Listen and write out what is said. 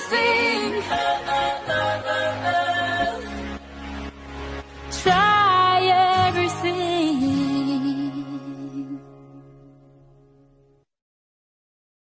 everything. Try.